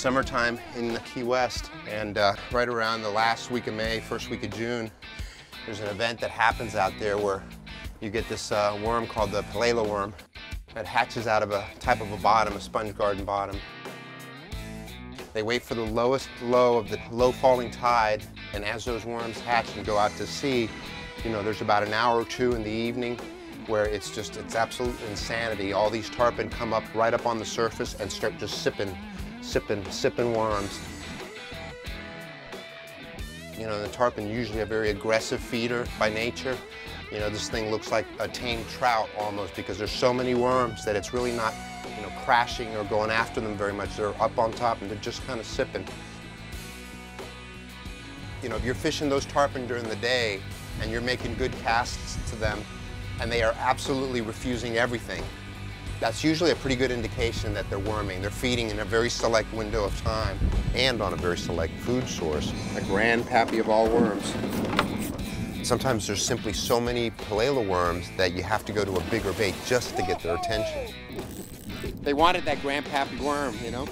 summertime in the Key West, and right around the last week of May, first week of June, there's an event that happens out there where you get this worm called the Palolo worm that hatches out of a type of a bottom, a sponge garden bottom. They wait for the lowest low of the low falling tide, and as those worms hatch and go out to sea, you know, there's about an hour or two in the evening where it's just, it's absolute insanity. All these tarpon come up right up on the surface and start just sipping worms. You know, the tarpon usually a very aggressive feeder by nature. You know, this thing looks like a tame trout almost because there's so many worms that it's really not, you know, crashing or going after them very much. They're up on top and they're just kind of sipping. You know, if you're fishing those tarpon during the day and you're making good casts to them and they are absolutely refusing everything, that's usually a pretty good indication that they're worming. They're feeding in a very select window of time and on a very select food source, a grandpappy of all worms. Sometimes there's simply so many Palolo worms that you have to go to a bigger bait just to get their attention. They wanted that grandpappy worm, you know?